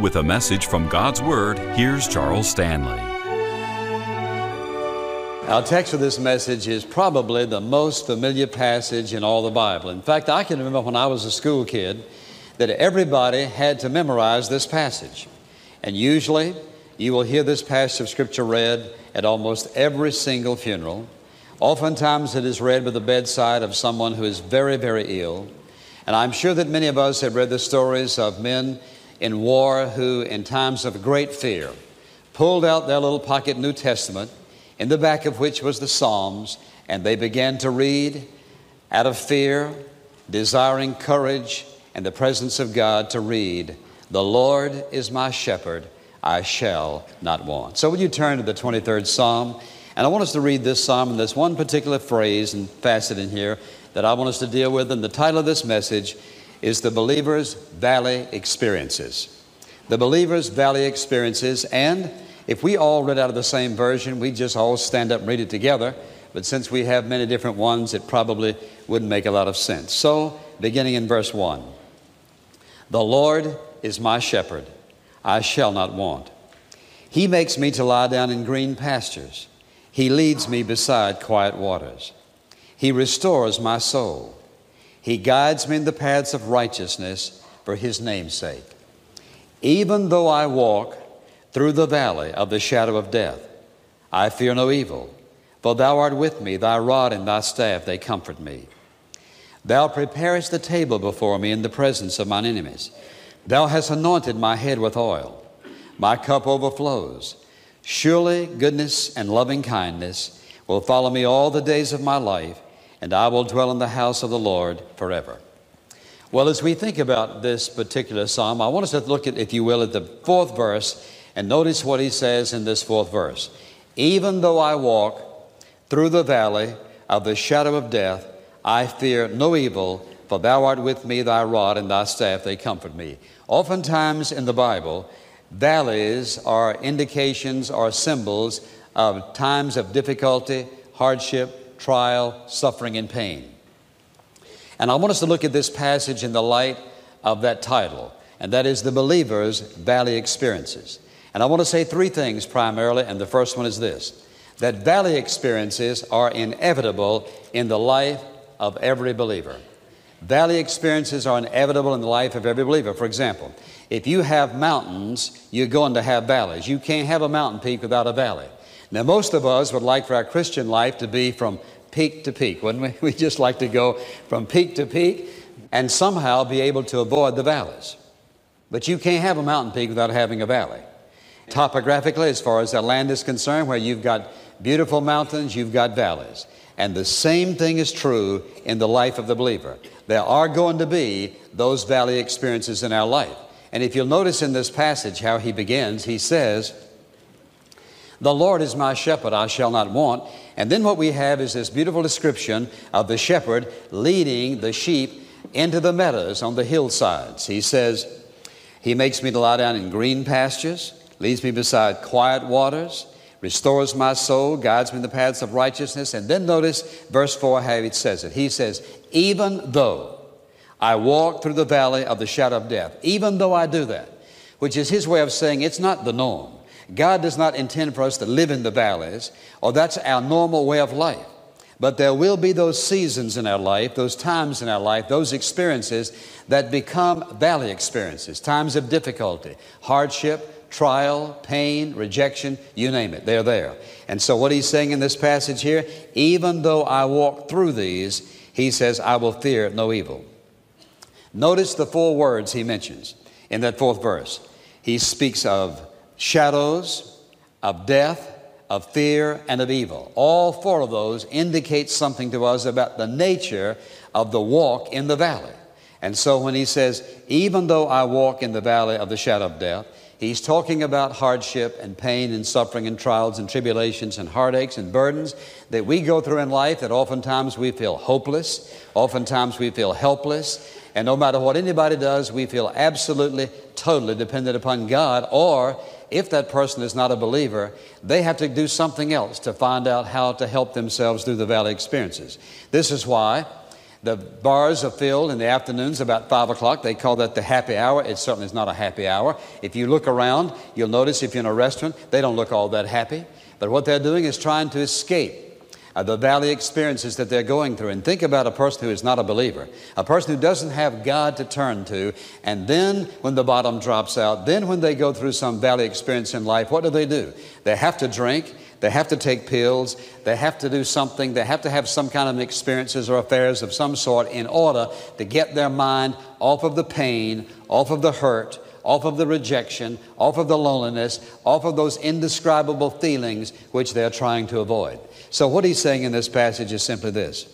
With a message from God's Word, here's Charles Stanley. Our text for this message is probably the most familiar passage in all the Bible. In fact, I can remember when I was a school kid that everybody had to memorize this passage. And usually, you will hear this passage of Scripture read at almost every single funeral. Oftentimes, it is read by the bedside of someone who is very, very ill. And I'm sure that many of us have read the stories of men in war who, in times of great fear, pulled out their little pocket New Testament, in the back of which was the Psalms, and they began to read out of fear, desiring courage and the presence of God to read, "The Lord is my shepherd, I shall not want." So would you turn to the 23rd Psalm? And I want us to read this Psalm, and there's one particular phrase and facet in here that I want us to deal with, and the title of this message is The Believer's Valley Experiences. The Believer's Valley Experiences, and if we all read out of the same version, we just all stand up and read it together, but since we have many different ones, it probably wouldn't make a lot of sense. So, beginning in verse 1, "The Lord is my shepherd, I shall not want. He makes me to lie down in green pastures. He leads me beside quiet waters. He restores my soul. He guides me in the paths of righteousness for His name's sake. Even though I walk through the valley of the shadow of death, I fear no evil, for Thou art with me, Thy rod and Thy staff, they comfort me. Thou preparest the table before me in the presence of mine enemies. Thou hast anointed my head with oil. My cup overflows. Surely goodness and loving kindness will follow me all the days of my life, and I will dwell in the house of the Lord forever." Well, as we think about this particular psalm, I want us to look at, if you will, at the fourth verse, and notice what he says in this fourth verse. "Even though I walk through the valley of the shadow of death, I fear no evil, for Thou art with me, Thy rod and Thy staff, they comfort me." Oftentimes in the Bible, valleys are indications or symbols of times of difficulty, hardship, trial, suffering, and pain. And I want us to look at this passage in the light of that title, and that is the believer's valley experiences. And I want to say three things primarily, and the first one is this, that valley experiences are inevitable in the life of every believer. Valley experiences are inevitable in the life of every believer. For example, if you have mountains, you're going to have valleys. You can't have a mountain peak without a valley. Now, most of us would like for our Christian life to be from peak to peak, wouldn't we? We just like to go from peak to peak and somehow be able to avoid the valleys. But you can't have a mountain peak without having a valley. Topographically, as far as the land is concerned, where you've got beautiful mountains, you've got valleys. And the same thing is true in the life of the believer. There are going to be those valley experiences in our life. And if you'll notice in this passage how he begins, he says, "The Lord is my shepherd, I shall not want." And then what we have is this beautiful description of the shepherd leading the sheep into the meadows on the hillsides. He says, "He makes me to lie down in green pastures, leads me beside quiet waters, restores my soul, guides me in the paths of righteousness." And then notice verse 4, how it says it. He says, "Even though I walk through the valley of the shadow of death," even though I do that, which is his way of saying it's not the norm. God does not intend for us to live in the valleys, or that's our normal way of life. But there will be those seasons in our life, those times in our life, those experiences that become valley experiences, times of difficulty, hardship, trial, pain, rejection, you name it, they're there. And so what he's saying in this passage here, even though I walk through these, he says, I will fear no evil. Notice the four words he mentions in that fourth verse. He speaks of shadows, of death, of fear, and of evil. All four of those indicate something to us about the nature of the walk in the valley. And so when he says, even though I walk in the valley of the shadow of death, he's talking about hardship and pain and suffering and trials and tribulations and heartaches and burdens that we go through in life, that oftentimes we feel hopeless, oftentimes we feel helpless, and no matter what anybody does, we feel absolutely, totally dependent upon God, or if that person is not a believer, they have to do something else to find out how to help themselves through the valley experiences. This is why The bars are filled in the afternoons about 5 o'clock. They call that the happy hour. It certainly is not a happy hour. If you look around, you'll notice if you're in a restaurant, they don't look all that happy. But what they're doing is trying to escape the valley experiences that they're going through. And think about a person who is not a believer, a person who doesn't have God to turn to. And then when the bottom drops out, then when they go through some valley experience in life, what do? They have to drink. They have to take pills. They have to do something. They have to have some kind of experiences or affairs of some sort in order to get their mind off of the pain, off of the hurt, off of the rejection, off of the loneliness, off of those indescribable feelings which they're trying to avoid. So what he's saying in this passage is simply this.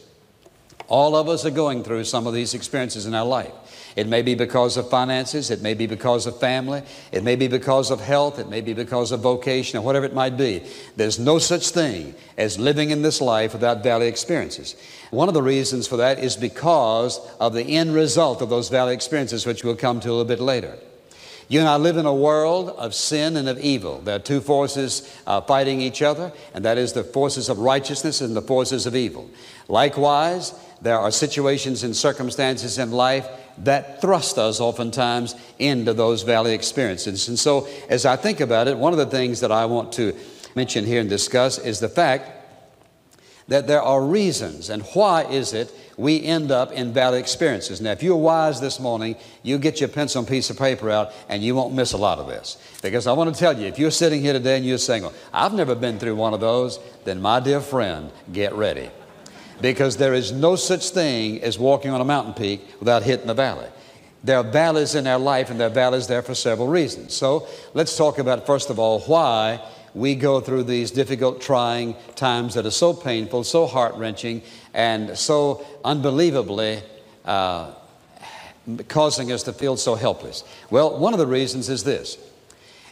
All of us are going through some of these experiences in our life. It may be because of finances. It may be because of family. It may be because of health. It may be because of vocation or whatever it might be. There's no such thing as living in this life without valley experiences. One of the reasons for that is because of the end result of those valley experiences, which we'll come to a little bit later. You and I live in a world of sin and of evil. There are two forces fighting each other, and that is the forces of righteousness and the forces of evil. Likewise, there are situations and circumstances in life that thrust us oftentimes into those valley experiences. And so, as I think about it, one of the things that I want to mention here and discuss is the fact that there are reasons, and why is it we end up in valley experiences. Now, if you're wise this morning, you get your pencil and piece of paper out, and you won't miss a lot of this. Because I want to tell you, if you're sitting here today and you're saying, well, I've never been through one of those, then, my dear friend, get ready. Because there is no such thing as walking on a mountain peak without hitting a valley. There are valleys in our life, and there are valleys there for several reasons. So let's talk about, first of all, why we go through these difficult, trying times that are so painful, so heart-wrenching, and so unbelievably causing us to feel so helpless. Well, one of the reasons is this,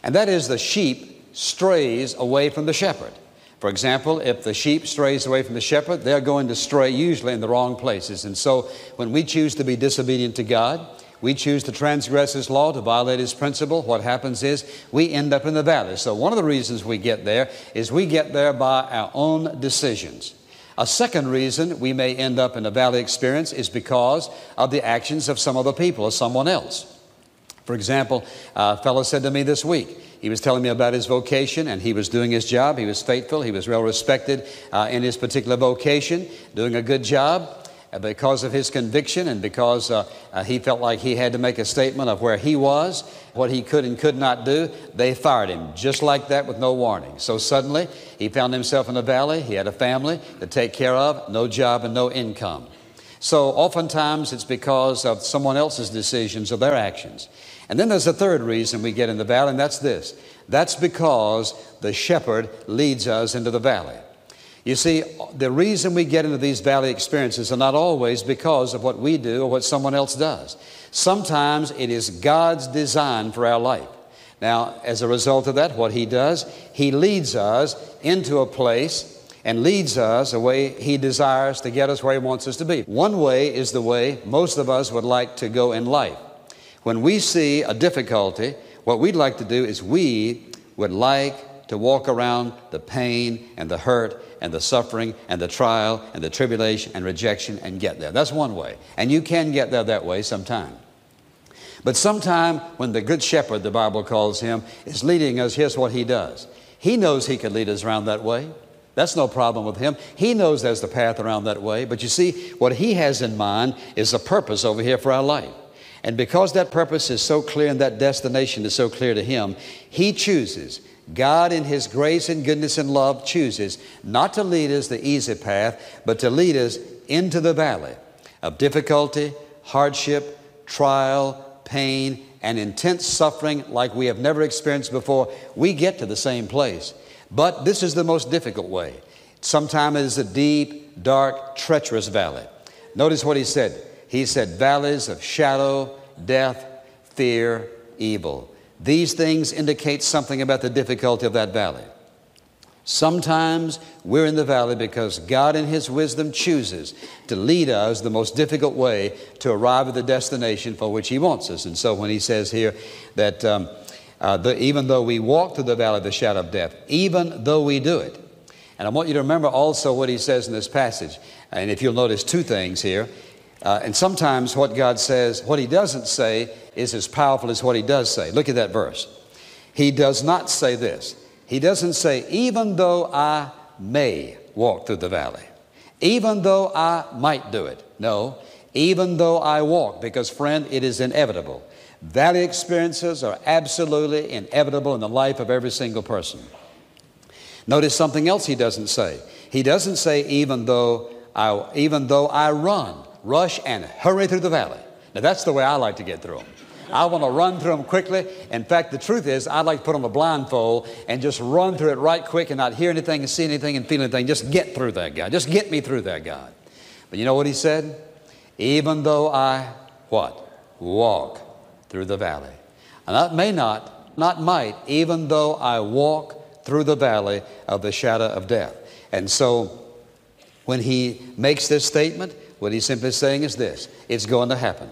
and that is the sheep strays away from the shepherd. For example, if the sheep strays away from the shepherd, they're going to stray usually in the wrong places. And so when we choose to be disobedient to God, we choose to transgress His law, to violate His principle, what happens is we end up in the valley. So one of the reasons we get there is we get there by our own decisions. A second reason we may end up in a valley experience is because of the actions of some other people or someone else. For example, a fellow said to me this week, he was telling me about his vocation, and he was doing his job. He was faithful. He was well respected in his particular vocation, doing a good job. Because of his conviction and because he felt like he had to make a statement of where he was, what he could and could not do, they fired him just like that with no warning. So suddenly he found himself in a valley. He had a family to take care of, no job and no income. So oftentimes it's because of someone else's decisions or their actions. And then there's a third reason we get in the valley, and that's this. That's because the shepherd leads us into the valley. You see, the reason we get into these valley experiences are not always because of what we do or what someone else does. Sometimes it is God's design for our life. Now, as a result of that, what He does, He leads us into a place and leads us a way He desires to get us where He wants us to be. One way is the way most of us would like to go in life. When we see a difficulty, what we'd like to do is we would like to walk around the pain and the hurt and the suffering and the trial and the tribulation and rejection and get there. That's one way. And you can get there that way sometime. But sometime when the Good Shepherd, the Bible calls Him, is leading us, here's what He does. He knows He could lead us around that way. That's no problem with Him. He knows there's the path around that way. But you see, what He has in mind is a purpose over here for our life. And because that purpose is so clear and that destination is so clear to Him, He chooses. God in His grace and goodness and love chooses not to lead us the easy path, but to lead us into the valley of difficulty, hardship, trial, pain, and intense suffering like we have never experienced before. We get to the same place, but this is the most difficult way. Sometimes it is a deep, dark, treacherous valley. Notice what He said. He said, valleys of shadow, death, fear, evil. These things indicate something about the difficulty of that valley. Sometimes we're in the valley because God in His wisdom chooses to lead us the most difficult way to arrive at the destination for which He wants us. And so when He says here that even though we walk through the valley of the shadow of death, even though we do it. And I want you to remember also what He says in this passage. And if you'll notice two things here. And sometimes what God says, what he doesn't say, is as powerful as what he does say. Look at that verse. He does not say this. He doesn't say, even though I may walk through the valley, even though I might do it. No, even though I walk, because, friend, it is inevitable. Valley experiences are absolutely inevitable in the life of every single person. Notice something else he doesn't say. He doesn't say, even though I run, rush, and hurry through the valley. Now, that's the way I like to get through them. I want to run through them quickly. In fact, the truth is, I'd like to put on a blindfold and just run through it right quick and not hear anything and see anything and feel anything. Just get through that, God. Just get me through that, God. But you know what he said? Even though I, what? Walk through the valley. And I may not might, even though I walk through the valley of the shadow of death. And so when he makes this statement, what he's simply saying is this: it's going to happen.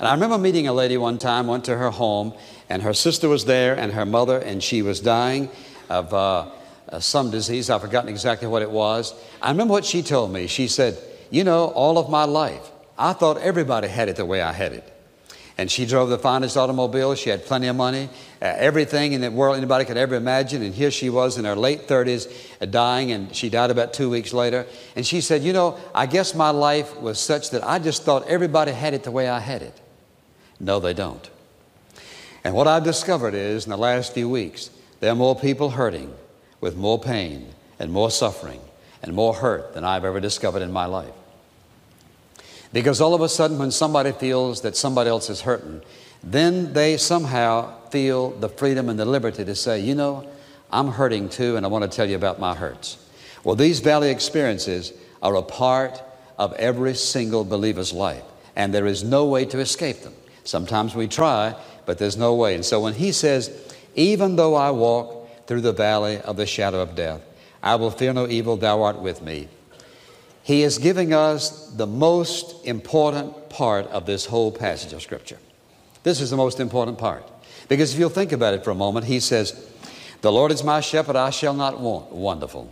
And I remember meeting a lady one time, went to her home, and her sister was there and her mother, and she was dying of some disease. I've forgotten exactly what it was. I remember what she told me. She said, you know, all of my life, I thought everybody had it the way I had it. And she drove the finest automobile. She had plenty of money, everything in the world anybody could ever imagine. And here she was in her late 30s dying, and she died about 2 weeks later. And she said, you know, I guess my life was such that I just thought everybody had it the way I had it. No, they don't. And what I've discovered is in the last few weeks, there are more people hurting with more pain and more suffering and more hurt than I've ever discovered in my life. Because all of a sudden, when somebody feels that somebody else is hurting, then they somehow feel the freedom and the liberty to say, you know, I'm hurting too, and I want to tell you about my hurts. Well, these valley experiences are a part of every single believer's life, and there is no way to escape them. Sometimes we try, but there's no way. And so when he says, even though I walk through the valley of the shadow of death, I will fear no evil, thou art with me. He is giving us the most important part of this whole passage of Scripture. This is the most important part. Because if you'll think about it for a moment, he says, the Lord is my shepherd, I shall not want. Wonderful.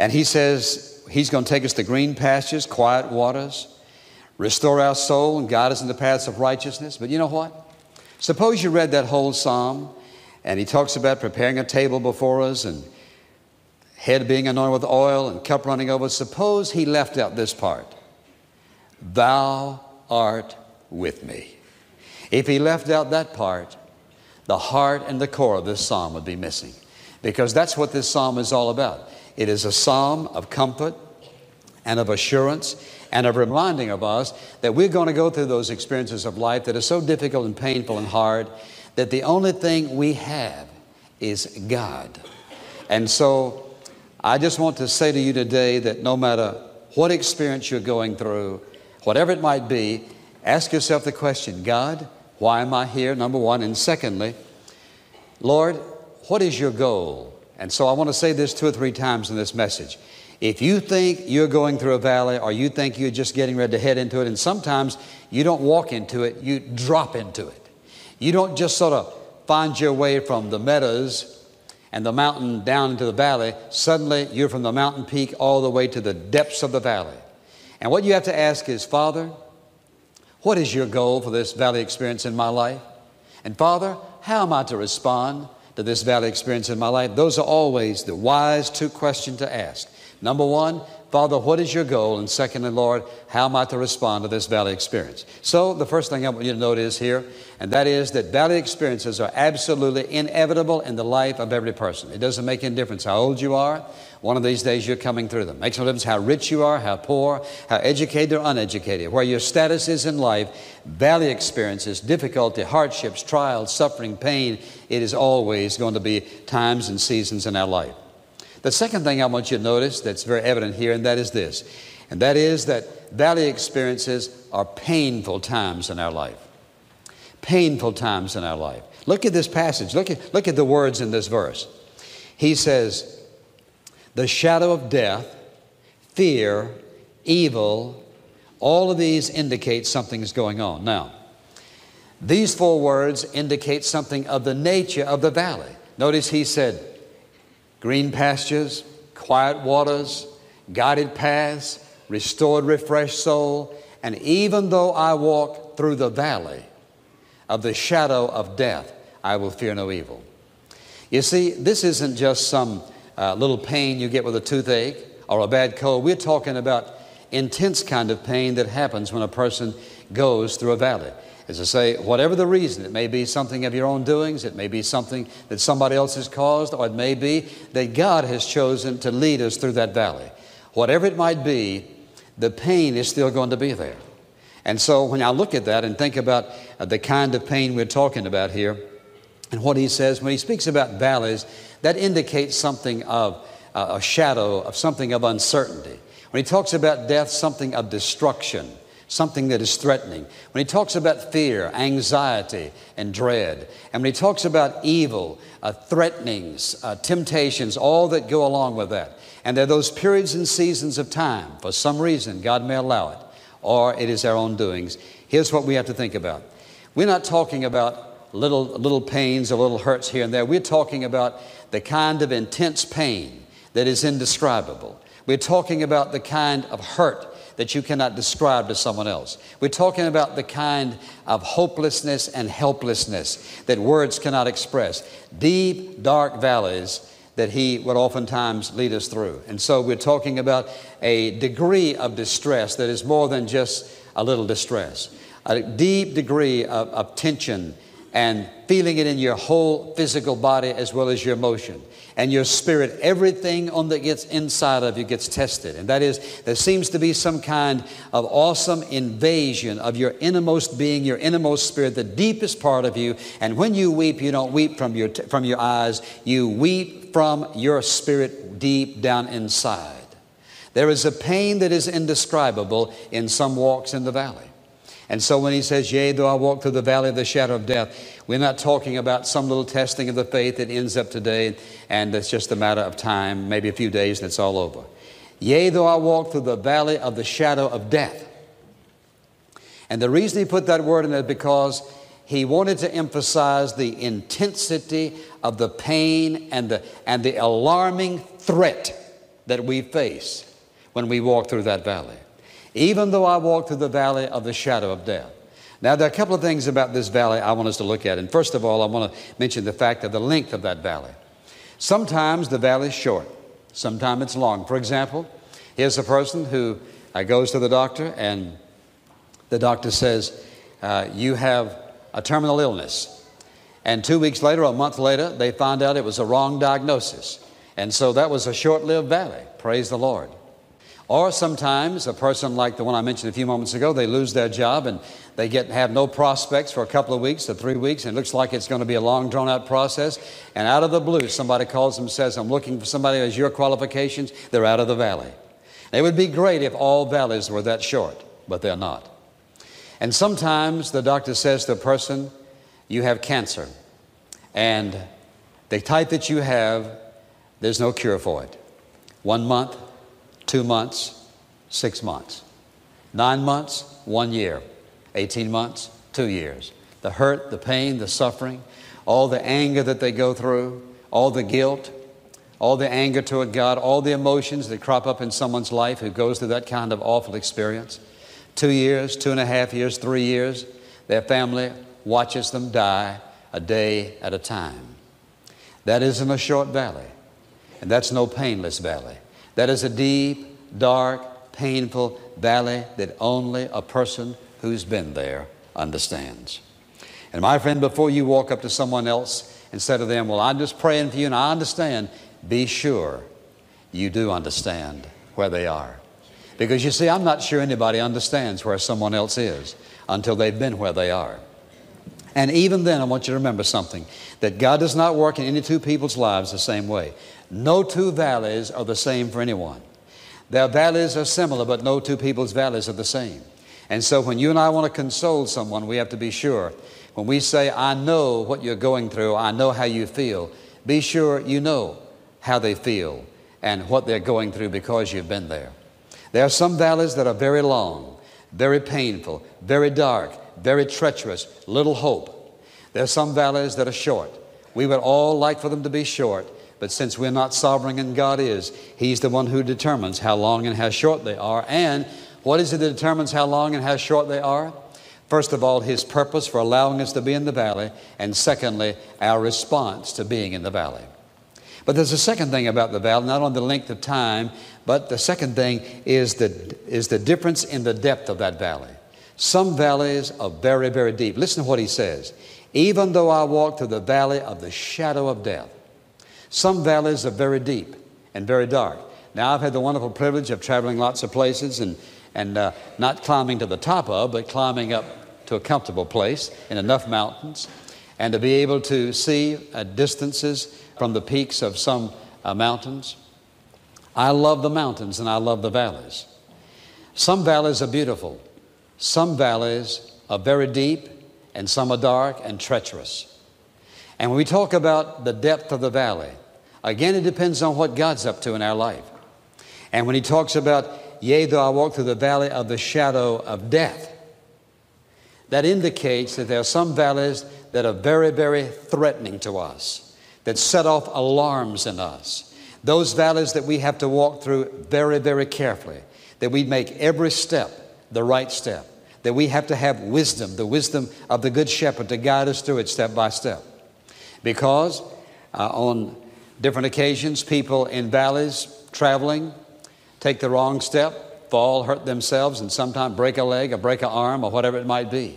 And he says, he's going to take us to green pastures, quiet waters, restore our soul, and guide us in the paths of righteousness. But you know what? Suppose you read that whole psalm, and he talks about preparing a table before us, and head being anointed with oil and cup running over. Suppose he left out this part. Thou art with me. If he left out that part, the heart and the core of this psalm would be missing, because that's what this psalm is all about. It is a psalm of comfort and of assurance and of reminding of us that we're going to go through those experiences of life that are so difficult and painful and hard that the only thing we have is God. And so I just want to say to you today that no matter what experience you're going through, whatever it might be, ask yourself the question, God, why am I here, number one? And secondly, Lord, what is your goal? And so I want to say this 2 or 3 times in this message. If you think you're going through a valley, or you think you're just getting ready to head into it, and sometimes you don't walk into it, you drop into it. You don't just sort of find your way from the meadows and the mountain down into the valley. Suddenly you're from the mountain peak all the way to the depths of the valley. And what you have to ask is, Father, what is your goal for this valley experience in my life? And Father, how am I to respond to this valley experience in my life? Those are always the wise two questions to ask. Number one, Father, what is your goal? And secondly, Lord, how am I to respond to this valley experience? So the first thing I want you to notice here, and that is that valley experiences are absolutely inevitable in the life of every person. It doesn't make any difference how old you are. One of these days you're coming through them. It makes no difference how rich you are, how poor, how educated or uneducated, where your status is in life. Valley experiences, difficulty, hardships, trials, suffering, pain, it is always going to be times and seasons in our life. The second thing I want you to notice that's very evident here, and that is this, and that is that valley experiences are painful times in our life. Painful times in our life. Look at this passage. Look at the words in this verse. He says, the shadow of death, fear, evil, all of these indicate something is going on. Now, these 4 words indicate something of the nature of the valley. Notice he said, green pastures, quiet waters, guided paths, restored, refreshed soul, And even though I walk through the valley of the shadow of death, I will fear no evil. You see, this isn't just some little pain you get with a toothache or a bad cold. We're talking about intense kind of pain that happens when a person goes through a valley. As I say, whatever the reason, it may be something of your own doings, it may be something that somebody else has caused, or it may be that God has chosen to lead us through that valley. Whatever it might be, the pain is still going to be there. And so when I look at that and think about the kind of pain we're talking about here, and what he says when he speaks about valleys, that indicates something of a shadow, of something of uncertainty. When he talks about death, something of destruction, something that is threatening. When he talks about fear, anxiety, and dread. And when he talks about evil, threatenings, temptations, all that go along with that. And there are those periods and seasons of time, for some reason, God may allow it, or it is our own doings. Here's what we have to think about. We're not talking about little pains or little hurts here and there. We're talking about the kind of intense pain that is indescribable. We're talking about the kind of hurt that you cannot describe to someone else. We're talking about the kind of hopelessness and helplessness that words cannot express. Deep, dark valleys that he would oftentimes lead us through. And so we're talking about a degree of distress that is more than just a little distress. A deep degree of tension and feeling it in your whole physical body as well as your emotion. And your spirit, everything on that gets inside of you gets tested. And that is, there seems to be some kind of awesome invasion of your innermost being, your innermost spirit, the deepest part of you. And when you weep, you don't weep from your eyes. You weep from your spirit deep down inside. There is a pain that is indescribable in some walks in the valley. And so when he says, yea, though I walk through the valley of the shadow of death, we're not talking about some little testing of the faith that ends up today and it's just a matter of time, maybe a few days, and it's all over. Yea, though I walk through the valley of the shadow of death. And the reason he put that word in there is because he wanted to emphasize the intensity of the pain and the alarming threat that we face when we walk through that valley. Even though I walk through the valley of the shadow of death. Now, there are a couple of things about this valley I want us to look at. And first of all, I want to mention the fact of the length of that valley. Sometimes the valley is short. Sometimes it's long. For example, here's a person who goes to the doctor and the doctor says, you have a terminal illness. And 2 weeks later, a month later, they find out it was a wrong diagnosis. And so that was a short-lived valley. Praise the Lord. Or sometimes a person like the one I mentioned a few moments ago, they lose their job and they have no prospects for a couple of weeks or 3 weeks, and it looks like it's going to be a long, drawn-out process. And out of the blue, somebody calls them and says, I'm looking for somebody who has your qualifications. They're out of the valley. It would be great if all valleys were that short, but they're not. And sometimes the doctor says to a person, you have cancer, and the type that you have, there's no cure for it. 1 month. 2 months, 6 months, 9 months, 1 year, 18 months, 2 years. The hurt, the pain, the suffering, all the anger that they go through, all the guilt, all the anger toward God, all the emotions that crop up in someone's life who goes through that kind of awful experience. 2 years, 2.5 years, 3 years, their family watches them die a day at a time. That isn't a short valley, and that's no painless valley. That is a deep, dark, painful valley that only a person who's been there understands. And my friend, before you walk up to someone else and say to them, well, I'm just praying for you and I understand, be sure you do understand where they are. Because you see, I'm not sure anybody understands where someone else is until they've been where they are. And even then, I want you to remember something, that God does not work in any two people's lives the same way. No two valleys are the same for anyone. Their valleys are similar, but no two people's valleys are the same. And so when you and I want to console someone, we have to be sure. When we say, I know what you're going through, I know how you feel, be sure you know how they feel and what they're going through because you've been there. There are some valleys that are very long, very painful, very dark, very treacherous, little hope. There are some valleys that are short. We would all like for them to be short, but since we're not sovereign and God is, He's the one who determines how long and how short they are. And What is it that determines how long and how short they are? First of all, His purpose for allowing us to be in the valley, and secondly, our response to being in the valley. But there's a second thing about the valley, not only the length of time, but the second thing is the difference in the depth of that valley. Some valleys are very, very deep. Listen to what He says. Even though I walk through the valley of the shadow of death. Some valleys are very deep and very dark. Now, I've had the wonderful privilege of traveling lots of places and not climbing to the top of, but climbing up to a comfortable place in enough mountains and to be able to see distances from the peaks of some mountains. I love the mountains and I love the valleys. Some valleys are beautiful. Some valleys are very deep and some are dark and treacherous. And when we talk about the depth of the valley, again, it depends on what God's up to in our life. And when He talks about, yea, though I walk through the valley of the shadow of death, that indicates that there are some valleys that are very, very threatening to us, that set off alarms in us. Those valleys that we have to walk through very, very carefully, that we make every step the right step, that we have to have wisdom, the wisdom of the Good Shepherd to guide us through it step by step. Because on different occasions, people in valleys traveling take the wrong step, fall, hurt themselves, and sometimes break a leg or break an arm or whatever it might be.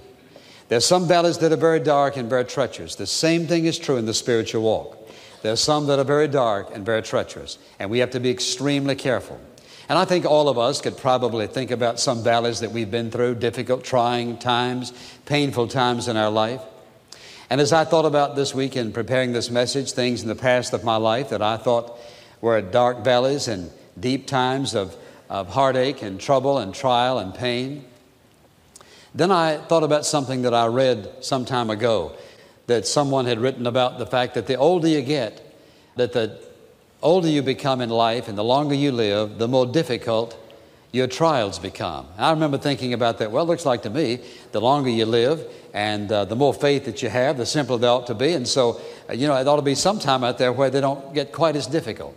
There's some valleys that are very dark and very treacherous. The same thing is true in the spiritual walk. There's some that are very dark and very treacherous, and we have to be extremely careful. And I think all of us could probably think about some valleys that we've been through, difficult, trying times, painful times in our life. And as I thought about this week in preparing this message, things in the past of my life that I thought were dark valleys and deep times of heartache and trouble and trial and pain. Then I thought about something that I read some time ago that someone had written about the fact that the older you get, that the older you become in life and the longer you live, the more difficult your trials become. And I remember thinking about that. Well, it looks like to me, the longer you live and the more faith that you have, the simpler they ought to be. And so, it ought to be some time out there where they don't get quite as difficult.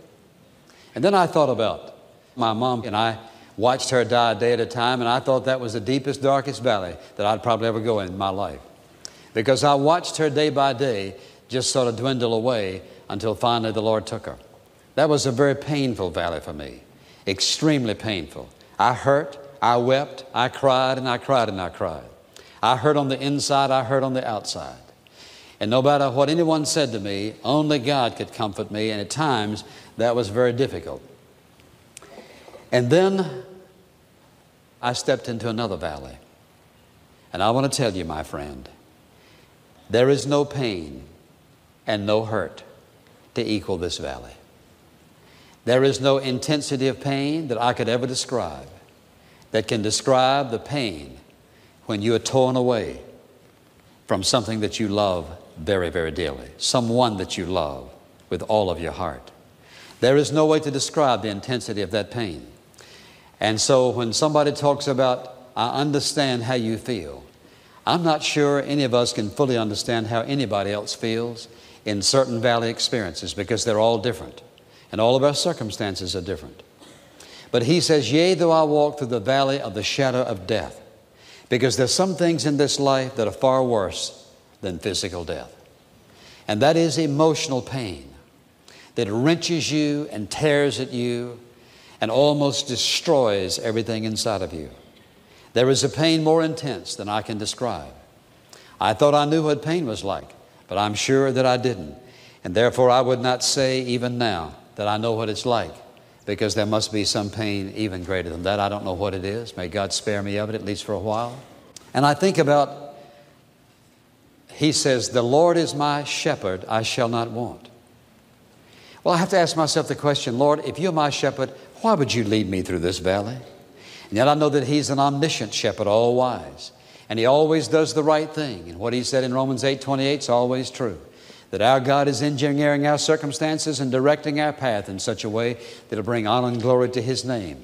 And then I thought about my mom, and I watched her die a day at a time, and I thought that was the deepest, darkest valley that I'd probably ever go in my life. Because I watched her day by day just sort of dwindle away until finally the Lord took her. That was a very painful valley for me, extremely painful. I hurt, I wept, I cried, and I cried, and I cried. I hurt on the inside, I hurt on the outside. And no matter what anyone said to me, only God could comfort me, and at times that was very difficult. And then I stepped into another valley. And I want to tell you, my friend, there is no pain and no hurt to equal this valley. There is no intensity of pain that I could ever describe that can describe the pain when you are torn away from something that you love very, very dearly, someone that you love with all of your heart. There is no way to describe the intensity of that pain. And so when somebody talks about, I understand how you feel, I'm not sure any of us can fully understand how anybody else feels in certain valley experiences because they're all different. And all of our circumstances are different. But He says, yea, though I walk through the valley of the shadow of death, because there's some things in this life that are far worse than physical death. And that is emotional pain that wrenches you and tears at you and almost destroys everything inside of you. There is a pain more intense than I can describe. I thought I knew what pain was like, but I'm sure that I didn't. And therefore, I would not say even now that I know what it's like, because there must be some pain even greater than that. I don't know what it is. May God spare me of it, at least for a while. And I think about, He says, the Lord is my shepherd, I shall not want. Well, I have to ask myself the question, Lord, if you're my shepherd, why would you lead me through this valley? And yet I know that He's an omniscient shepherd, all wise. And He always does the right thing. And what He said in Romans 8:28 is always true. That our God is engineering our circumstances and directing our path in such a way that it'll bring honor and glory to His name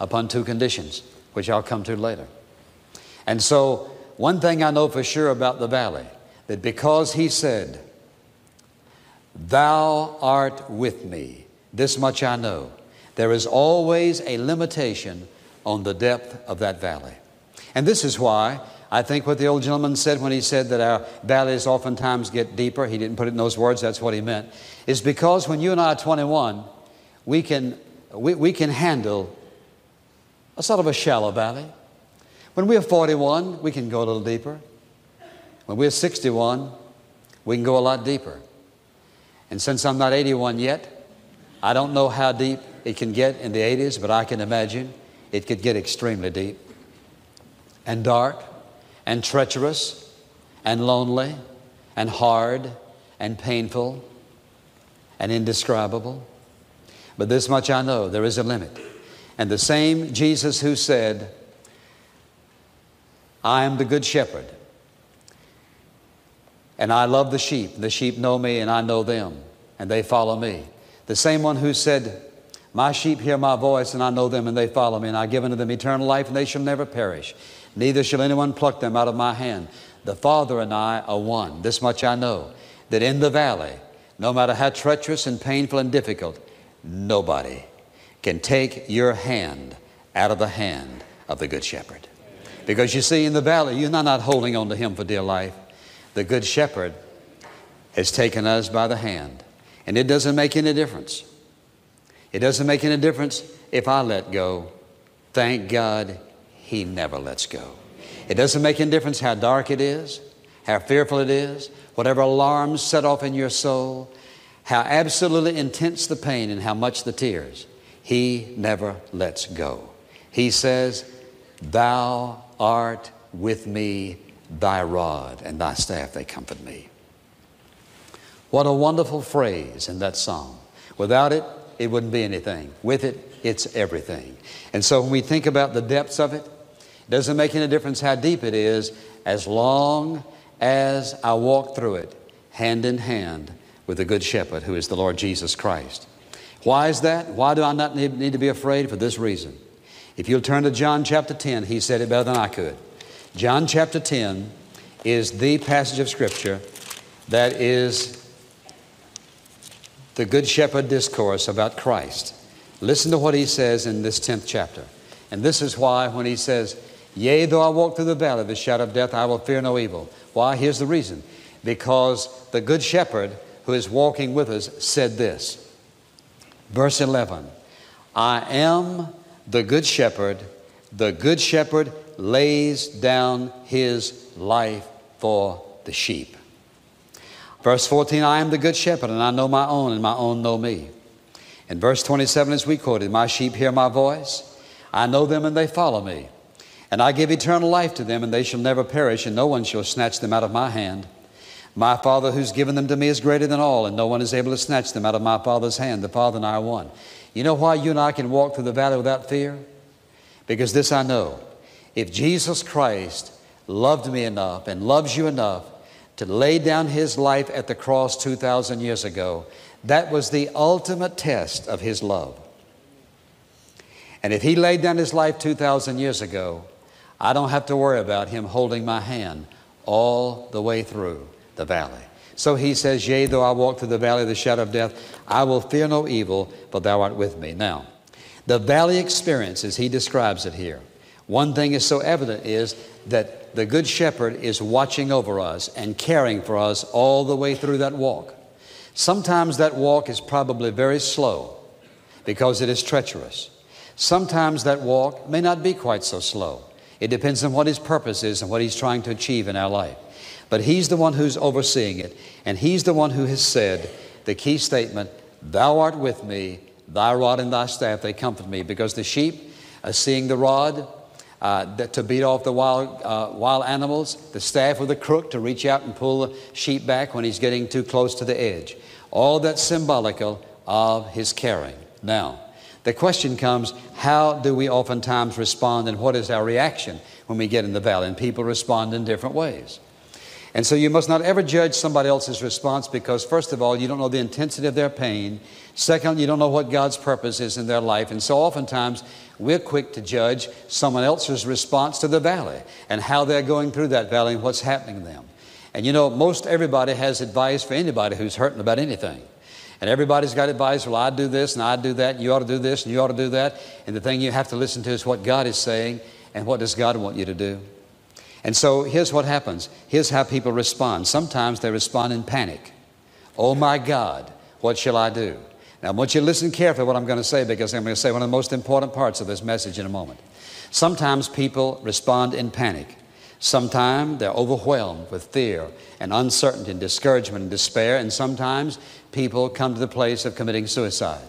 upon two conditions, which I'll come to later. And so one thing I know for sure about the valley, that because He said, thou art with me, this much I know, there is always a limitation on the depth of that valley. And this is why I think what the old gentleman said when he said that our valleys oftentimes get deeper, he didn't put it in those words, that's what he meant, is because when you and I are 21, we can handle a sort of a shallow valley. When we are 41, we can go a little deeper. When we are 61, we can go a lot deeper. And since I'm not 81 yet, I don't know how deep it can get in the 80s, but I can imagine it could get extremely deep and dark and treacherous and lonely and hard and painful and indescribable. But this much I know, there is a limit. And the same Jesus who said, I am the good shepherd, and I love the sheep. The sheep know me, and I know them, and they follow me. The same one who said, my sheep hear my voice, and I know them, and they follow me, and I give unto them eternal life, and they shall never perish. Neither shall anyone pluck them out of my hand. The Father and I are one. This much I know, that in the valley, no matter how treacherous and painful and difficult, nobody can take your hand out of the hand of the Good Shepherd. Because you see, in the valley, you're not holding on to Him for dear life. The Good Shepherd has taken us by the hand. And it doesn't make any difference. It doesn't make any difference if I let go. Thank God He never lets go. It doesn't make any difference how dark it is, how fearful it is, whatever alarms set off in your soul, how absolutely intense the pain and how much the tears. He never lets go. He says, Thou art with me, Thy rod and Thy staff, they comfort me. What a wonderful phrase in that psalm. Without it, it wouldn't be anything. With it, it's everything. And so when we think about the depths of it, it doesn't make any difference how deep it is, as long as I walk through it hand in hand with the Good Shepherd, who is the Lord Jesus Christ. Why is that? Why do I not need to be afraid? For this reason. If you'll turn to John chapter 10, he said it better than I could. John chapter 10 is the passage of Scripture that is the Good Shepherd discourse about Christ. Listen to what he says in this 10th chapter. And this is why when he says, Yea, though I walk through the valley of the shadow of death, I will fear no evil. Why? Here's the reason. Because the Good Shepherd who is walking with us said this. Verse 11, I am the Good Shepherd. The Good Shepherd lays down His life for the sheep. Verse 14, I am the Good Shepherd, and I know my own, and my own know me. In verse 27, as we quoted, my sheep hear my voice. I know them, and they follow me. And I give eternal life to them, and they shall never perish, and no one shall snatch them out of my hand. My Father who's given them to me is greater than all, and no one is able to snatch them out of my Father's hand. The Father and I are one. You know why you and I can walk through the valley without fear? Because this I know. If Jesus Christ loved me enough and loves you enough to lay down His life at the cross 2,000 years ago, that was the ultimate test of His love. And if He laid down His life 2,000 years ago, I don't have to worry about Him holding my hand all the way through the valley. So He says, Yea, though I walk through the valley of the shadow of death, I will fear no evil, for Thou art with me. Now, the valley experience, as he describes it here, one thing is so evident is that the Good Shepherd is watching over us and caring for us all the way through that walk. Sometimes that walk is probably very slow because it is treacherous. Sometimes that walk may not be quite so slow. It depends on what His purpose is and what He's trying to achieve in our life. But He's the one who's overseeing it, and He's the one who has said the key statement, Thou art with me, Thy rod and Thy staff, they comfort me, because the sheep are seeing the rod to beat off the wild animals, the staff with a crook to reach out and pull the sheep back when he's getting too close to the edge. All that's symbolical of His caring. Now, the question comes, how do we oftentimes respond and what is our reaction when we get in the valley? And people respond in different ways. And so you must not ever judge somebody else's response because, first of all, you don't know the intensity of their pain. Second, you don't know what God's purpose is in their life. And so oftentimes we're quick to judge someone else's response to the valley and how they're going through that valley and what's happening to them. And, you know, most everybody has advice for anybody who's hurting about anything. And everybody's got advice. Well, I do this and I do that. And you ought to do this and you ought to do that. And the thing you have to listen to is what God is saying and what does God want you to do. And so here's what happens. Here's how people respond. Sometimes they respond in panic. Oh, my God, what shall I do? Now, I want you to listen carefully to what I'm going to say, because I'm going to say one of the most important parts of this message in a moment. Sometimes people respond in panic. Sometimes they're overwhelmed with fear and uncertainty and discouragement and despair. And sometimes people come to the place of committing suicide.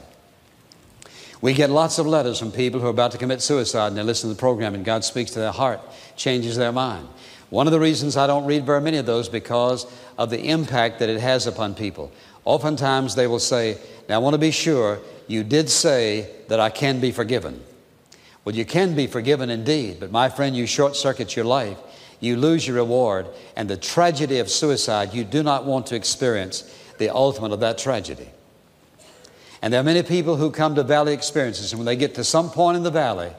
We get lots of letters from people who are about to commit suicide, and they listen to the program, and God speaks to their heart, changes their mind. One of the reasons I don't read very many of those, because of the impact that it has upon people. Oftentimes they will say, now I want to be sure, you did say that I can be forgiven. Well, you can be forgiven indeed, but my friend, you short-circuit your life. You lose your reward, and the tragedy of suicide, you do not want to experience the ultimate of that tragedy. And there are many people who come to valley experiences, and when they get to some point in the valley,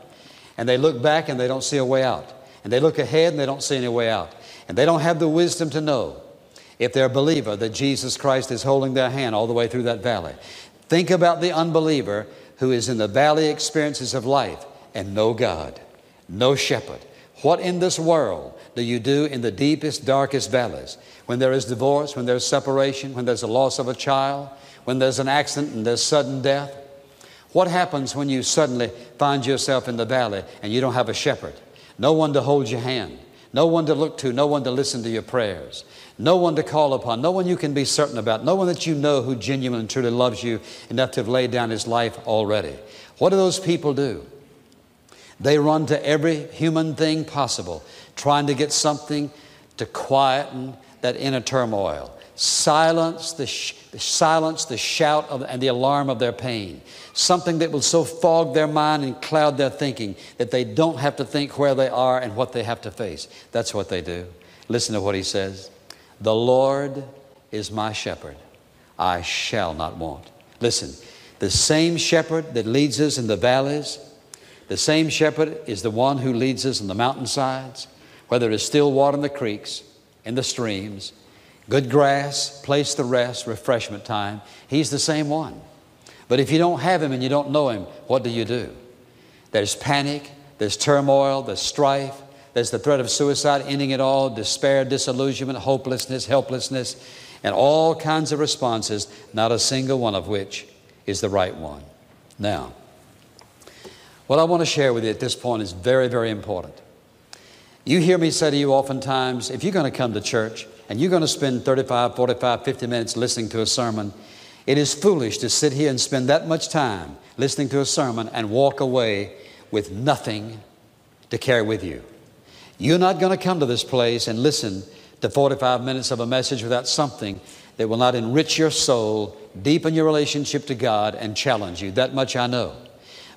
and they look back and they don't see a way out, and they look ahead and they don't see any way out, and they don't have the wisdom to know, if they're a believer, that Jesus Christ is holding their hand all the way through that valley. Think about the unbeliever who is in the valley experiences of life and no God, no shepherd. What in this world do you do in the deepest, darkest valleys? When there is divorce, when there's separation, when there's a loss of a child, when there's an accident and there's sudden death. What happens when you suddenly find yourself in the valley and you don't have a shepherd? No one to hold your hand. No one to look to. No one to listen to your prayers. No one to call upon. No one you can be certain about. No one that you know who genuinely and truly loves you enough to have laid down his life already. What do those people do? They run to every human thing possible, trying to get something to quieten that inner turmoil. Silence the shout and the alarm of their pain. Something that will so fog their mind and cloud their thinking that they don't have to think where they are and what they have to face. That's what they do. Listen to what he says. The Lord is my shepherd. I shall not want. Listen, the same shepherd that leads us in the valleys, the same shepherd is the one who leads us on the mountainsides, where there is still water in the creeks, in the streams, good grass, place to rest, refreshment time. He's the same one. But if you don't have him and you don't know him, what do you do? There's panic, there's turmoil, there's strife, there's the threat of suicide, ending it all, despair, disillusionment, hopelessness, helplessness, and all kinds of responses, not a single one of which is the right one. Now, what I want to share with you at this point is very, very important. You hear me say to you oftentimes, if you're going to come to church, and you're going to spend 35, 45, 50 minutes listening to a sermon, it is foolish to sit here and spend that much time listening to a sermon and walk away with nothing to carry with you. You're not going to come to this place and listen to 45 minutes of a message without something that will not enrich your soul, deepen your relationship to God, and challenge you. That much I know.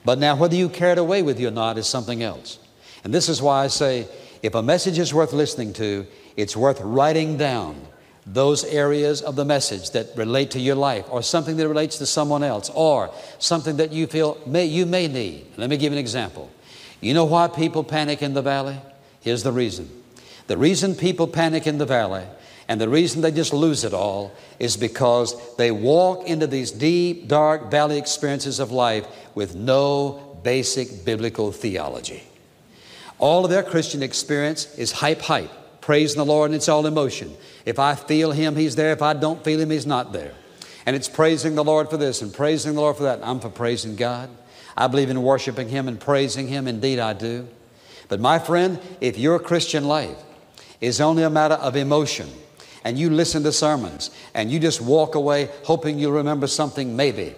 But now, whether you carry it away with you or not is something else. And this is why I say, if a message is worth listening to, it's worth writing down those areas of the message that relate to your life, or something that relates to someone else, or something that you feel you may need. Let me give you an example. You know why people panic in the valley? Here's the reason. The reason people panic in the valley, and the reason they just lose it all, is because they walk into these deep, dark valley experiences of life with no basic biblical theology. All of their Christian experience is hype. Praising the Lord, and it's all emotion. If I feel him, he's there. If I don't feel him, he's not there. And it's praising the Lord for this and praising the Lord for that. I'm for praising God. I believe in worshiping him and praising him. Indeed, I do. But my friend, if your Christian life is only a matter of emotion, and you listen to sermons, and you just walk away hoping you'll remember something, maybe.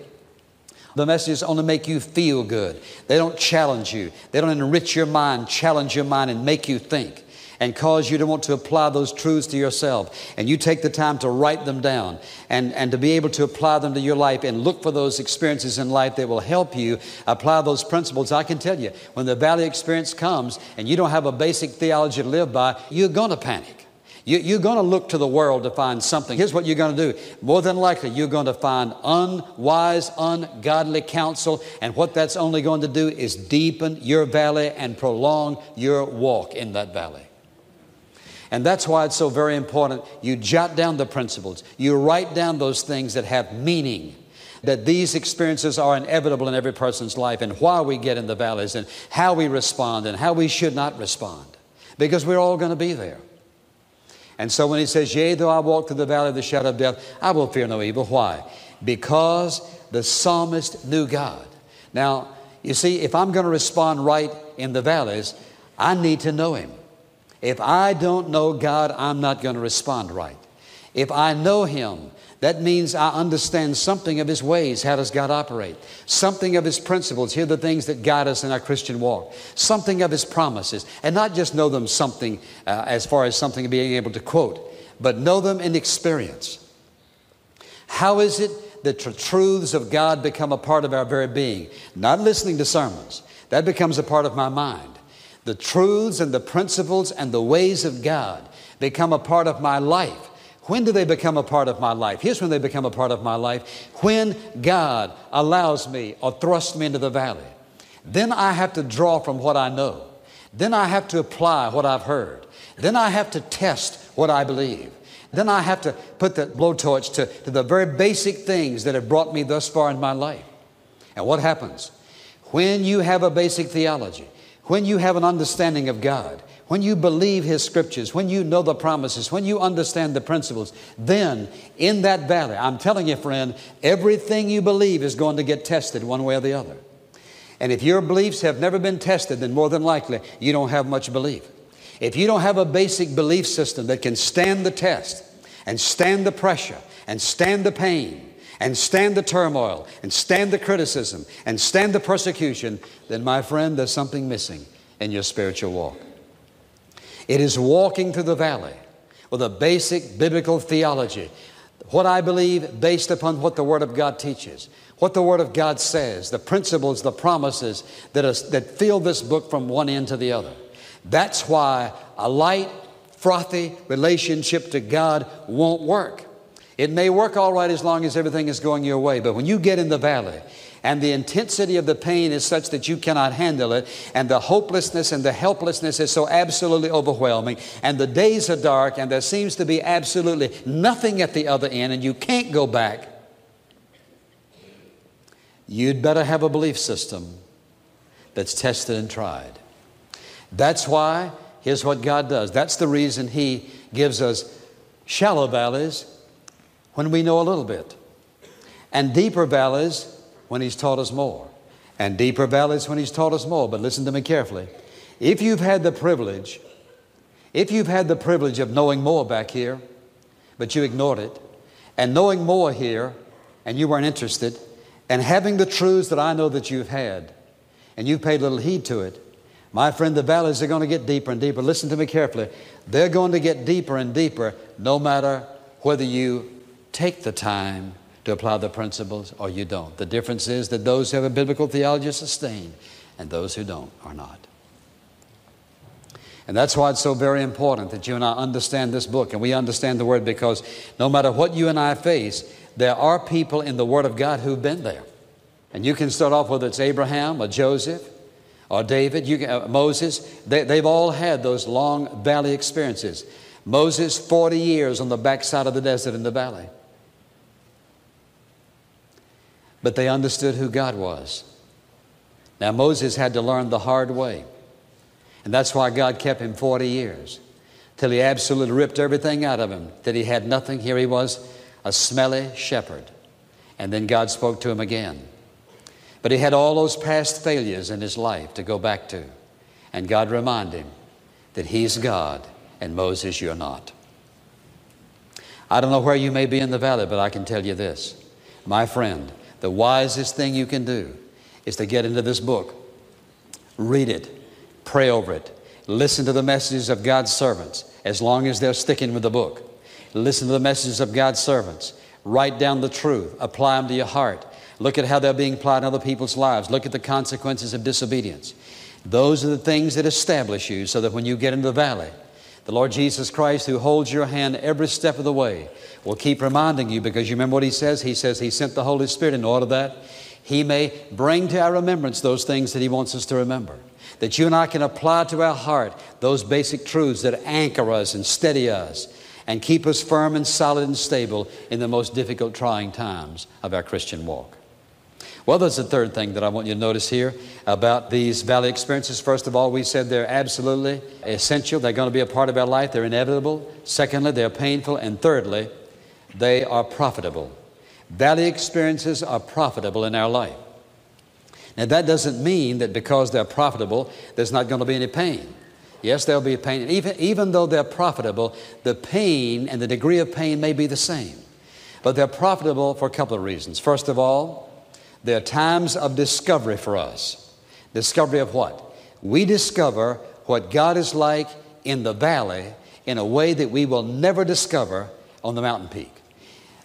The messages only make you feel good. They don't challenge you. They don't enrich your mind, challenge your mind, and make you think, and cause you to want to apply those truths to yourself. And you take the time to write them down and to be able to apply them to your life and look for those experiences in life that will help you apply those principles. I can tell you, when the valley experience comes and you don't have a basic theology to live by, you're going to panic. You're going to look to the world to find something. Here's what you're going to do. More than likely, you're going to find unwise, ungodly counsel. And what that's only going to do is deepen your valley and prolong your walk in that valley. And that's why it's so very important. You jot down the principles. You write down those things that have meaning, that these experiences are inevitable in every person's life, and why we get in the valleys and how we respond and how we should not respond, because we're all going to be there. And so when he says, yea, though I walk through the valley of the shadow of death, I will fear no evil. Why? Because the psalmist knew God. Now, you see, if I'm going to respond right in the valleys, I need to know Him. If I don't know God, I'm not going to respond right. If I know Him, that means I understand something of His ways. How does God operate? Something of His principles. Here are the things that guide us in our Christian walk. Something of His promises. And not just know them something as far as something being able to quote, but know them in experience. How is it that the truths of God become a part of our very being? Not listening to sermons. That becomes a part of my mind. The truths and the principles and the ways of God become a part of my life. When do they become a part of my life? Here's when they become a part of my life. When God allows me or thrusts me into the valley, then I have to draw from what I know. Then I have to apply what I've heard. Then I have to test what I believe. Then I have to put the blowtorch to the very basic things that have brought me thus far in my life. And what happens? When you have a basic theology, when you have an understanding of God, when you believe His scriptures, when you know the promises, when you understand the principles, then in that valley, I'm telling you, friend, everything you believe is going to get tested one way or the other. And if your beliefs have never been tested, then more than likely you don't have much belief. If you don't have a basic belief system that can stand the test and stand the pressure and stand the pain, and stand the turmoil, and stand the criticism, and stand the persecution, then, my friend, there's something missing in your spiritual walk. It is walking through the valley with a basic biblical theology. What I believe based upon what the Word of God teaches, what the Word of God says, the principles, the promises that fill this book from one end to the other. That's why a light, frothy relationship to God won't work. It may work all right as long as everything is going your way, but when you get in the valley and the intensity of the pain is such that you cannot handle it, and the hopelessness and the helplessness is so absolutely overwhelming, and the days are dark and there seems to be absolutely nothing at the other end and you can't go back, you'd better have a belief system that's tested and tried. That's why, here's what God does. That's the reason He gives us shallow valleys when we know a little bit, and deeper valleys when He's taught us more, and deeper valleys when He's taught us more. But listen to me carefully. If you've had the privilege of knowing more back here, but you ignored it, and knowing more here, and you weren't interested, and having the truths that I know that you've had, and you've paid little heed to it, my friend, the valleys are going to get deeper and deeper. Listen to me carefully. They're going to get deeper and deeper, no matter whether you take the time to apply the principles or you don't. The difference is that those who have a biblical theology are sustained and those who don't are not. And that's why it's so very important that you and I understand this book and we understand the Word, because no matter what you and I face, there are people in the Word of God who've been there. And you can start off whether it's Abraham or Joseph or David, Moses. They've all had those long valley experiences. Moses, 40 years on the backside of the desert in the valley. But they understood who God was. Now, Moses had to learn the hard way. And that's why God kept him 40 years, till He absolutely ripped everything out of him, that he had nothing. Here he was, a smelly shepherd. And then God spoke to him again. But he had all those past failures in his life to go back to. And God reminded him that He's God and Moses, you're not. I don't know where you may be in the valley, but I can tell you this. My friend, the wisest thing you can do is to get into this book, read it, pray over it, listen to the messages of God's servants, as long as they're sticking with the book. Listen to the messages of God's servants, write down the truth, apply them to your heart, look at how they're being applied in other people's lives, look at the consequences of disobedience. Those are the things that establish you so that when you get into the valley, the Lord Jesus Christ, who holds your hand every step of the way, will keep reminding you, because you remember what He says? He says He sent the Holy Spirit in order that He may bring to our remembrance those things that He wants us to remember, that you and I can apply to our heart those basic truths that anchor us and steady us and keep us firm and solid and stable in the most difficult, trying times of our Christian walk. Well, there's the third thing that I want you to notice here about these valley experiences. First of all, we said they're absolutely essential. They're going to be a part of our life. They're inevitable. Secondly, they're painful. And thirdly, they are profitable. Valley experiences are profitable in our life. Now, that doesn't mean that because they're profitable, there's not going to be any pain. Yes, there'll be pain. Even though they're profitable, the pain and the degree of pain may be the same. But they're profitable for a couple of reasons. First of all, there are times of discovery for us. Discovery of what? We discover what God is like in the valley in a way that we will never discover on the mountain peak.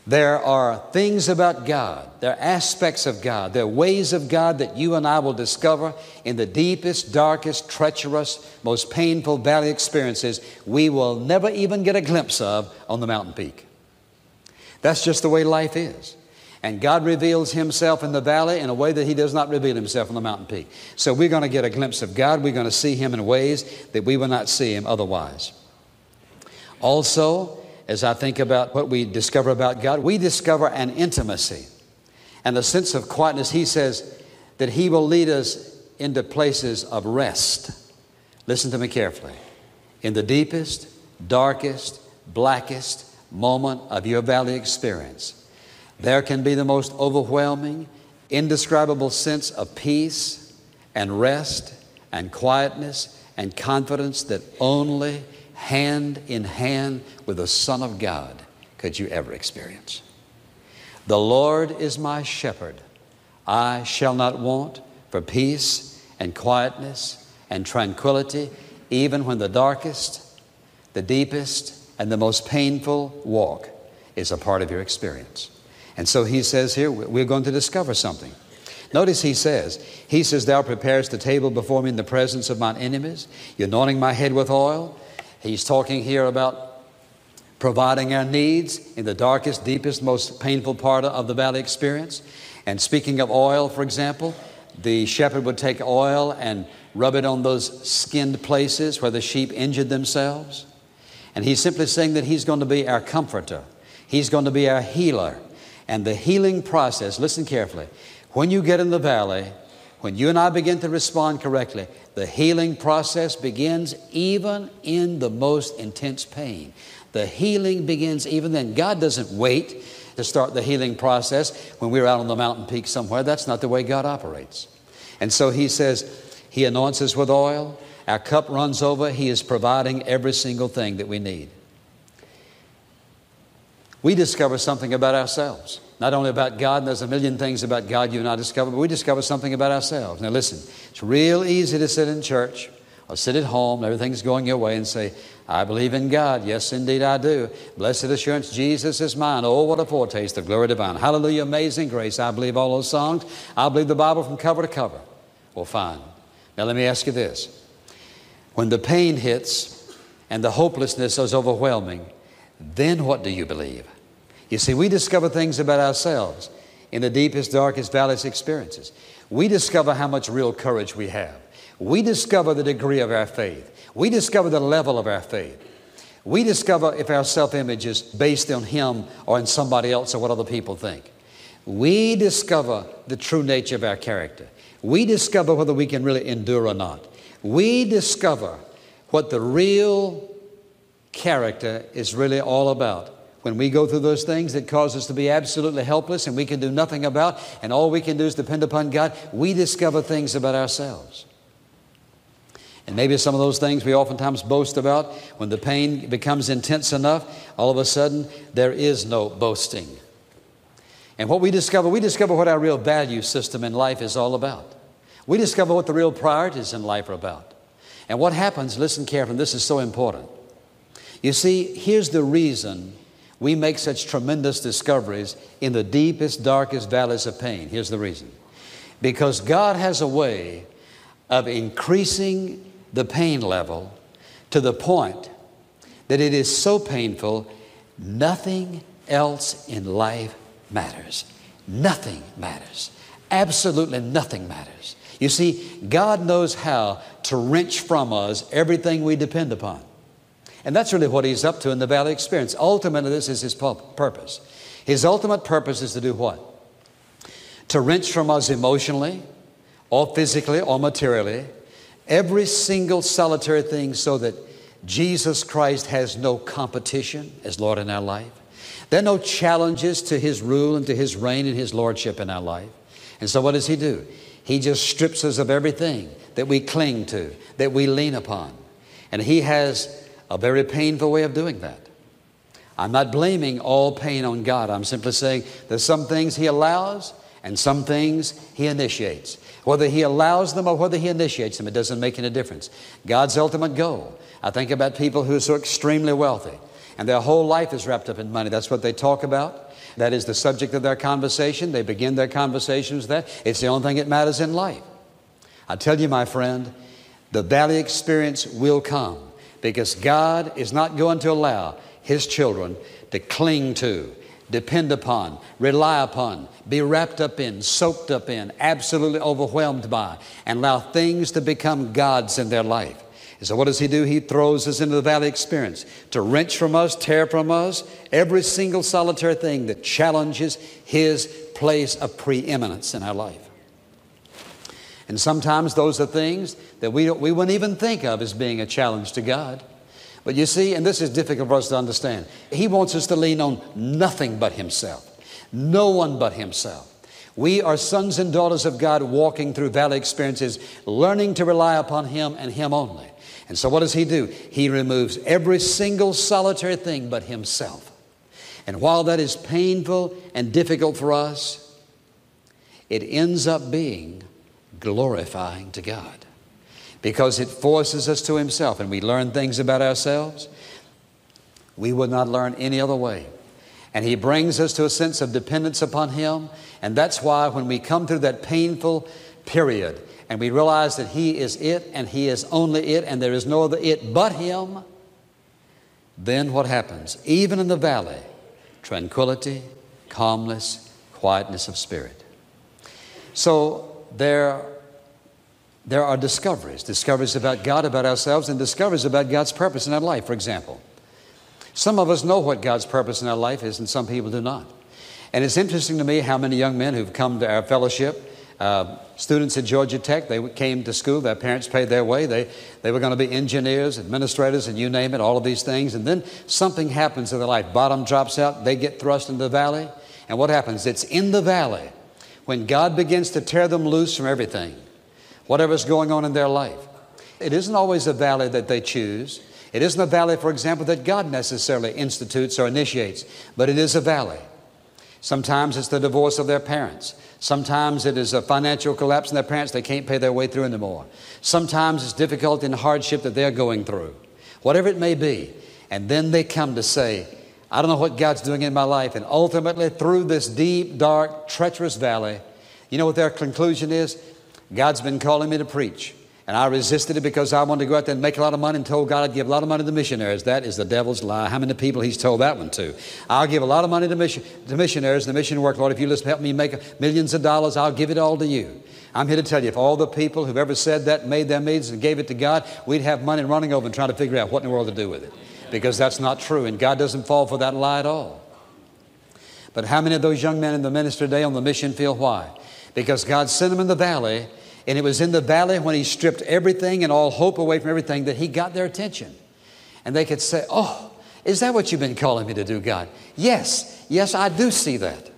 There are things about God. There are aspects of God. There are ways of God that you and I will discover in the deepest, darkest, treacherous, most painful valley experiences we will never even get a glimpse of on the mountain peak. That's just the way life is. And God reveals himself in the valley in a way that he does not reveal himself on the mountain peak. So we're going to get a glimpse of God. We're going to see him in ways that we will not see him otherwise. Also, as I think about what we discover about God, we discover an intimacy and a sense of quietness. He says that he will lead us into places of rest. Listen to me carefully. In the deepest, darkest, blackest moment of your valley experience, there can be the most overwhelming, indescribable sense of peace and rest and quietness and confidence that only hand in hand with the Son of God could you ever experience. The Lord is my shepherd. I shall not want for peace and quietness and tranquility, even when the darkest, the deepest, and the most painful walk is a part of your experience. And so he says here, we're going to discover something. Notice he says, thou preparest the table before me in the presence of mine enemies. You're anointing my head with oil. He's talking here about providing our needs in the darkest, deepest, most painful part of the valley experience. And speaking of oil, for example, the shepherd would take oil and rub it on those skinned places where the sheep injured themselves. And he's simply saying that he's going to be our comforter. He's going to be our healer. And the healing process, listen carefully, when you get in the valley, when you and I begin to respond correctly, the healing process begins even in the most intense pain. The healing begins even then. God doesn't wait to start the healing process when we're out on the mountain peak somewhere. That's not the way God operates. And so he says, he anoints us with oil. Our cup runs over. He is providing every single thing that we need. We discover something about ourselves, not only about God. There's a million things about God you and I discover, but we discover something about ourselves. Now listen, it's real easy to sit in church or sit at home, everything's going your way, and say, I believe in God. Yes, indeed I do. Blessed assurance, Jesus is mine. Oh, what a foretaste of glory divine. Hallelujah, amazing grace. I believe all those songs. I believe the Bible from cover to cover. Well, fine. Now let me ask you this. When the pain hits and the hopelessness is overwhelming, then what do you believe? You see, we discover things about ourselves in the deepest, darkest, valley's experiences. We discover how much real courage we have. We discover the degree of our faith. We discover the level of our faith. We discover if our self-image is based on him or in somebody else or what other people think. We discover the true nature of our character. We discover whether we can really endure or not. We discover what the real character is really all about when we go through those things that cause us to be absolutely helpless and we can do nothing about, and all we can do is depend upon God. We discover things about ourselves. And maybe some of those things we oftentimes boast about, when the pain becomes intense enough, all of a sudden there is no boasting. And what we discover what our real value system in life is all about. We discover what the real priorities in life are about. And what happens, listen carefully, this is so important. You see, here's the reason we make such tremendous discoveries in the deepest, darkest valleys of pain. Here's the reason. Because God has a way of increasing the pain level to the point that it is so painful, nothing else in life matters. Nothing matters. Absolutely nothing matters. You see, God knows how to wrench from us everything we depend upon. And that's really what he's up to in the valley experience. Ultimately, this is his purpose. His ultimate purpose is to do what? To wrench from us emotionally, or physically, or materially, every single solitary thing so that Jesus Christ has no competition as Lord in our life. There are no challenges to His rule and to His reign and His lordship in our life. And so what does He do? He just strips us of everything that we cling to, that we lean upon. And He has a very painful way of doing that. I'm not blaming all pain on God. I'm simply saying there's some things He allows and some things He initiates. Whether He allows them or whether He initiates them, it doesn't make any difference. God's ultimate goal. I think about people who are so extremely wealthy and their whole life is wrapped up in money. That's what they talk about. That is the subject of their conversation. They begin their conversations with that. It's the only thing that matters in life. I tell you, my friend, the valley experience will come because God is not going to allow His children to cling to, depend upon, rely upon, be wrapped up in, soaked up in, absolutely overwhelmed by, and allow things to become gods in their life. And so what does He do? He throws us into the valley experience to wrench from us, tear from us, every single solitary thing that challenges His place of preeminence in our life. And sometimes those are things that we wouldn't even think of as being a challenge to God. But you see, and this is difficult for us to understand, He wants us to lean on nothing but Himself. No one but Himself. We are sons and daughters of God walking through valley experiences, learning to rely upon Him and Him only. And so what does He do? He removes every single solitary thing but Himself. And while that is painful and difficult for us, it ends up being glorifying to God because it forces us to Himself, and we learn things about ourselves we would not learn any other way. And He brings us to a sense of dependence upon Him. And that's why when we come through that painful period and we realize that He is it and He is only it and there is no other it but Him, then what happens? Even in the valley, tranquility, calmness, quietness of spirit. So there are discoveries about God, about ourselves, and discoveries about God's purpose in our life, for example. Some of us know what God's purpose in our life is, and some people do not. And it's interesting to me how many young men who've come to our fellowship, students at Georgia Tech, they came to school, their parents paid their way, they were going to be engineers, administrators, and you name it, all of these things. And then something happens in their life. Bottom drops out, they get thrust into the valley. And what happens? It's in the valley when God begins to tear them loose from everything, whatever's going on in their life. It isn't always a valley that they choose. It isn't a valley, for example, that God necessarily institutes or initiates, but it is a valley. Sometimes it's the divorce of their parents. Sometimes it is a financial collapse in their parents. They can't pay their way through anymore. Sometimes it's difficulty and hardship that they're going through, whatever it may be. And then they come to say, I don't know what God's doing in my life. And ultimately, through this deep, dark, treacherous valley, you know what their conclusion is? God's been calling me to preach. And I resisted it because I wanted to go out there and make a lot of money and told God I'd give a lot of money to missionaries. That is the devil's lie. How many people he's told that one to? I'll give a lot of money to missionaries and the mission work. Lord, if you just help me make millions of dollars, I'll give it all to you. I'm here to tell you, if all the people who've ever said that, made their needs and gave it to God, we'd have money running over and trying to figure out what in the world to do with it. Because that's not true, and God doesn't fall for that lie at all. But how many of those young men in the ministry today on the mission field, why? Because God sent them in the valley, and it was in the valley when He stripped everything and all hope away from everything that He got their attention. And they could say, oh, is that what you've been calling me to do, God? Yes, yes, I do see that.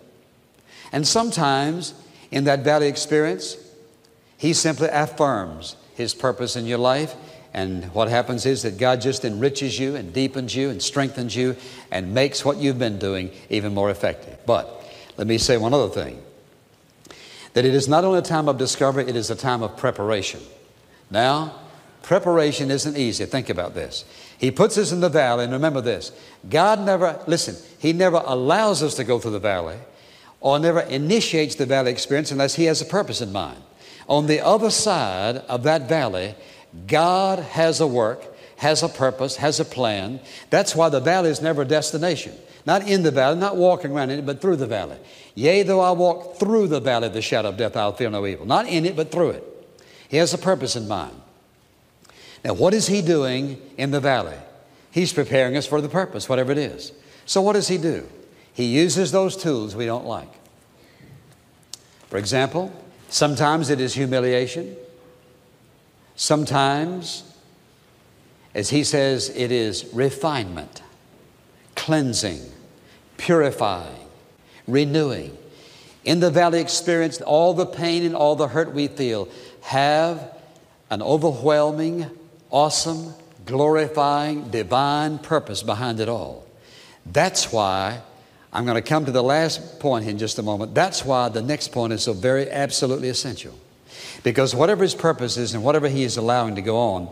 And sometimes in that valley experience, He simply affirms His purpose in your life. And what happens is that God just enriches you and deepens you and strengthens you and makes what you've been doing even more effective. But let me say one other thing, that it is not only a time of discovery, it is a time of preparation. Now, preparation isn't easy. Think about this. He puts us in the valley, and remember this, God never, listen, He never allows us to go through the valley or never initiates the valley experience unless He has a purpose in mind. On the other side of that valley, God has a work, has a purpose, has a plan. That's why the valley is never a destination. Not in the valley, not walking around in it, but through the valley. Yea, though I walk through the valley of the shadow of death, I'll fear no evil. Not in it, but through it. He has a purpose in mind. Now, what is He doing in the valley? He's preparing us for the purpose, whatever it is. So what does He do? He uses those tools we don't like. For example, sometimes it is humiliation. Sometimes, as He says, it is refinement, cleansing, purifying, renewing. In the valley experience, all the pain and all the hurt we feel have an overwhelming, awesome, glorifying, divine purpose behind it all. That's why, I'm going to come to the last point in just a moment, that's why the next point is so very absolutely essential. Because whatever His purpose is and whatever He is allowing to go on,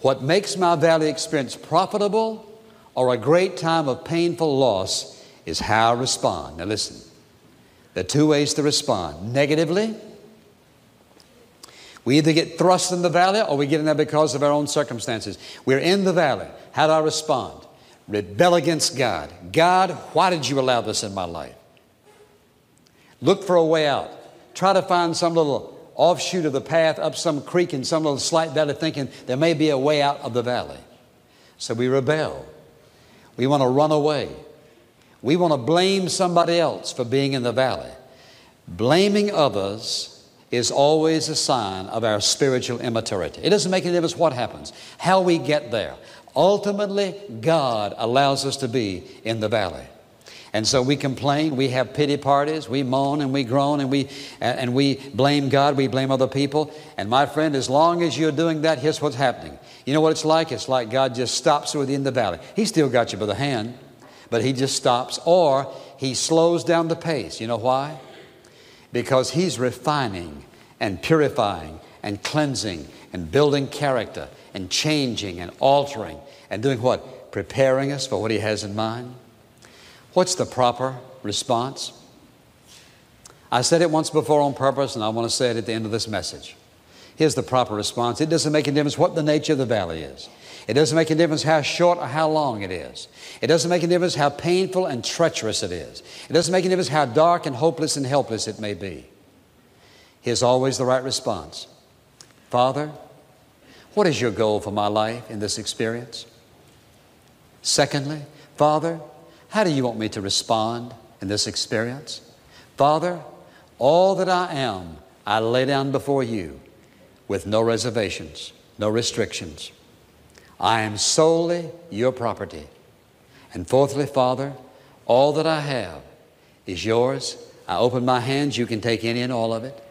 what makes my valley experience profitable or a great time of painful loss is how I respond. Now listen, there are two ways to respond. Negatively, we either get thrust in the valley or we get in there because of our own circumstances. We're in the valley. How do I respond? Rebel against God. God, why did you allow this in my life? Look for a way out. Try to find some little offshoot of the path up some creek in some little slight valley thinking there may be a way out of the valley. So we rebel. We want to run away. We want to blame somebody else for being in the valley. Blaming others is always a sign of our spiritual immaturity. It doesn't make any difference what happens, how we get there. Ultimately, God allows us to be in the valley. And so we complain, we have pity parties, we moan and we groan and we blame God, we blame other people. And my friend, as long as you're doing that, here's what's happening. You know what it's like? It's like God just stops with you in the valley. He's still got you by the hand, but He just stops, or He slows down the pace. You know why? Because He's refining and purifying and cleansing and building character and changing and altering and doing what? Preparing us for what He has in mind. What's the proper response? I said it once before on purpose, and I want to say it at the end of this message. Here's the proper response. It doesn't make a difference what the nature of the valley is. It doesn't make a difference how short or how long it is. It doesn't make a difference how painful and treacherous it is. It doesn't make a difference how dark and hopeless and helpless it may be. Here's always the right response. Father, what is your goal for my life in this experience? Secondly, Father, how do you want me to respond in this experience? Father, all that I am, I lay down before you with no reservations, no restrictions. I am solely your property. And fourthly, Father, all that I have is yours. I open my hands. You can take any and all of it.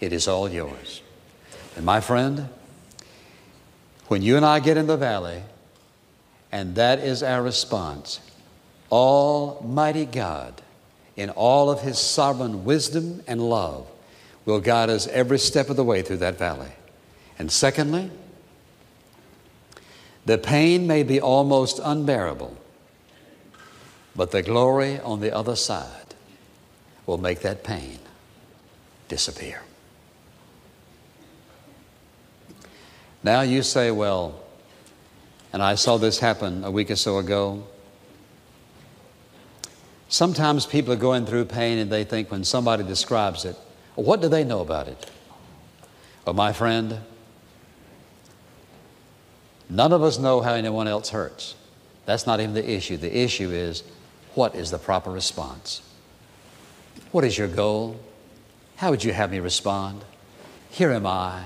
It is all yours. And my friend, when you and I get in the valley, and that is our response, Almighty God, in all of His sovereign wisdom and love, will guide us every step of the way through that valley. And secondly, the pain may be almost unbearable, but the glory on the other side will make that pain disappear. Now you say, well, and I saw this happen a week or so ago. Sometimes people are going through pain and they think when somebody describes it, what do they know about it? Well, my friend, none of us know how anyone else hurts. That's not even the issue. The issue is, what is the proper response? What is your goal? How would you have me respond? Here am I,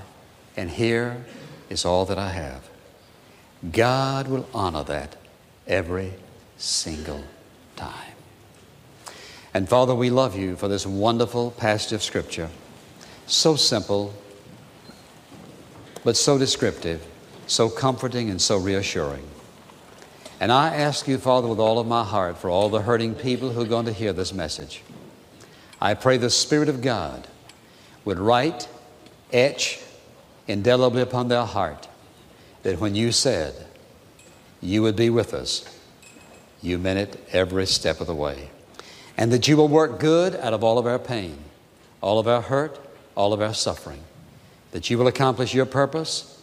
and here is all that I have. God will honor that every single time. And Father, we love you for this wonderful passage of Scripture. So simple, but so descriptive. So comforting and so reassuring. And I ask you, Father, with all of my heart for all the hurting people who are going to hear this message. I pray the Spirit of God would write, etch indelibly upon their heart that when you said you would be with us, you meant it every step of the way. And that you will work good out of all of our pain, all of our hurt, all of our suffering. That you will accomplish your purpose,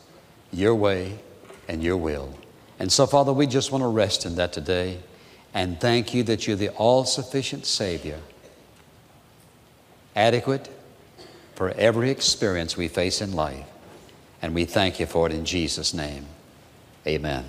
your way, and your will. And so, Father, we just want to rest in that today and thank you that you're the all-sufficient Savior, adequate for every experience we face in life. And we thank you for it in Jesus' name. Amen.